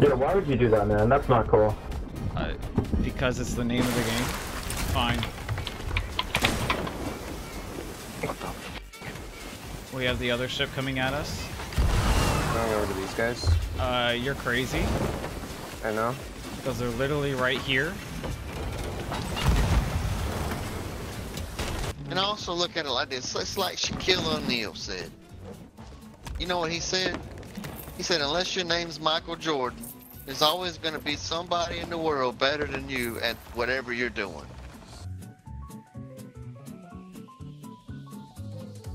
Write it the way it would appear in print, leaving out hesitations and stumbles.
Yeah, why would you do that, man? That's not cool. Because it's the name of the game. Fine. What the f***? We have the other ship coming at us. Going over to these guys. You're crazy. I know. Because they're literally right here. And also look at it like this. It's like Shaquille O'Neal said. You know what he said? He said, unless your name's Michael Jordan, there's always going to be somebody in the world better than you at whatever you're doing.